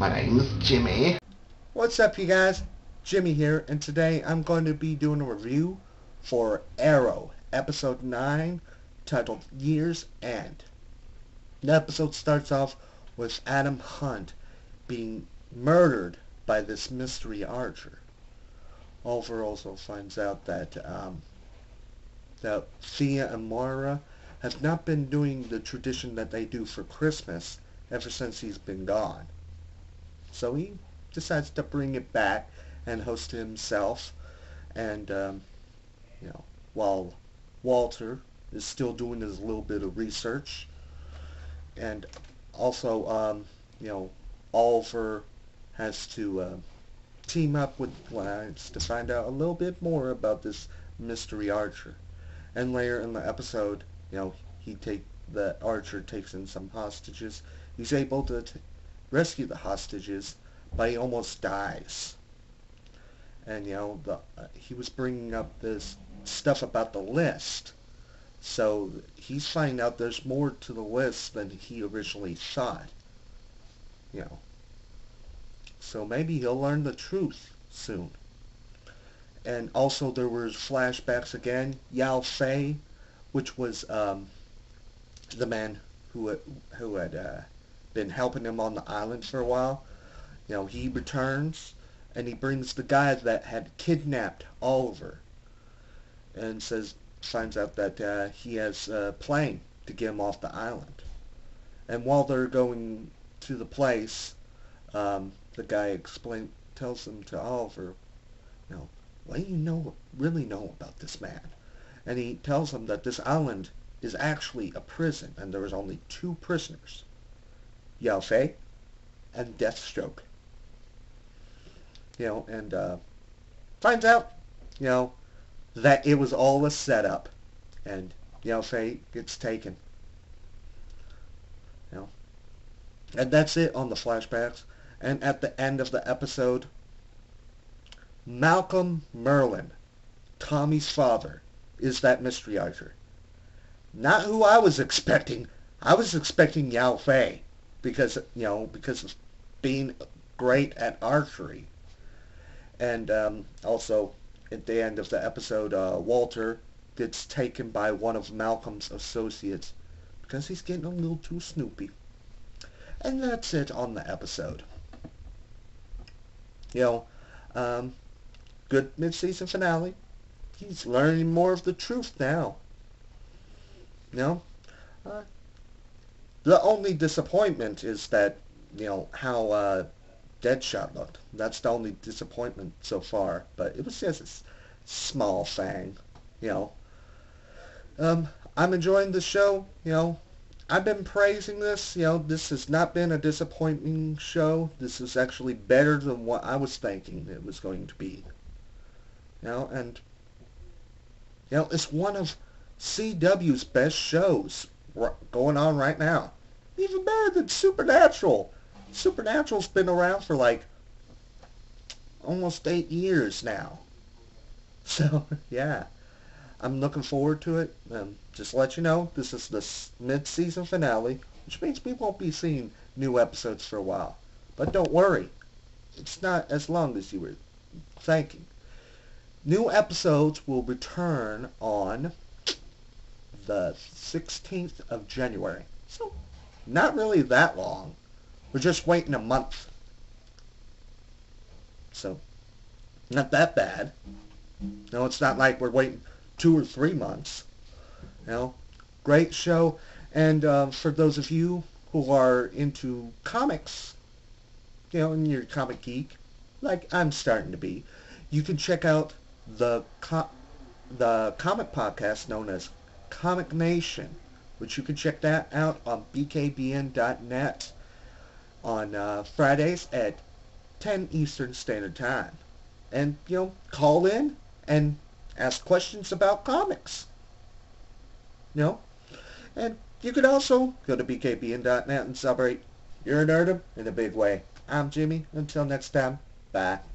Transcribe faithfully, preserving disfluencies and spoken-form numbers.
My name's Jimmy. What's up, you guys? Jimmy here, and today I'm going to be doing a review for Arrow, episode nine, titled Year's End. The episode starts off with Adam Hunt being murdered by this mystery archer. Oliver also finds out that, um, that Thea and Moira have not been doing the tradition that they do for Christmas ever since he's been gone. So he decides to bring it back and host himself, and um, you know, while Walter is still doing his little bit of research, and also um, you know, Oliver has to uh, team up with Lance to find out a little bit more about this mystery archer. And later in the episode, you know, he take the archer takes in some hostages. He's able to t rescue the hostages, but he almost dies. And, you know, the, uh, he was bringing up this stuff about the list. So he's finding out there's more to the list than he originally thought. You know. So maybe he'll learn the truth soon. And also there were flashbacks again. Yao Fei, which was um, the man who, who had uh, been helping him on the island for a while. You know, he returns. And he brings the guy that had kidnapped Oliver, and says, finds out that uh, he has a plane to get him off the island. And while they're going to the place, um, the guy explain, tells them to Oliver, you know, what do you know, really know about this man? And he tells them that this island is actually a prison, and there was only two prisoners, Yao Fei and Deathstroke. You know, and uh, finds out, you know, that it was all a setup, and you know, Faye gets taken. You know, and that's it on the flashbacks. And at the end of the episode, Malcolm Merlin, Tommy's father, is that mystery archer. Not who I was expecting. I was expecting Yao Fei, because you know, because of being great at archery. And um, also, at the end of the episode, uh, Walter gets taken by one of Malcolm's associates because he's getting a little too snoopy. And that's it on the episode. You know, um, good mid-season finale. He's learning more of the truth now. You know, uh, the only disappointment is that, you know, how... Uh, Deadshot looked. That's the only disappointment so far, but it was just a small thing, you know. Um, I'm enjoying the show, you know. I've been praising this, you know. This has not been a disappointing show. This is actually better than what I was thinking it was going to be. You know, and, you know, it's one of C W's best shows going on right now. Even better than Supernatural. Supernatural's been around for like almost eight years now, so yeah, I'm looking forward to it. Um, just to let you know, this is the mid-season finale, which means we won't be seeing new episodes for a while. But don't worry, it's not as long as you were thinking. New episodes will return on the sixteenth of January, so not really that long. We're just waiting a month. So, not that bad. No, it's not like we're waiting two or three months. You know, great show. And uh, for those of you who are into comics, you know, and you're a comic geek, like I'm starting to be, you can check out the, co the comic podcast known as Comic Nation, which you can check that out on b k b n dot net. on uh, Fridays at ten Eastern Standard Time. And, you know, call in and ask questions about comics. You know? And you could also go to b k b n dot net and celebrate your nerdom in a big way. I'm Jimmy. Until next time, bye.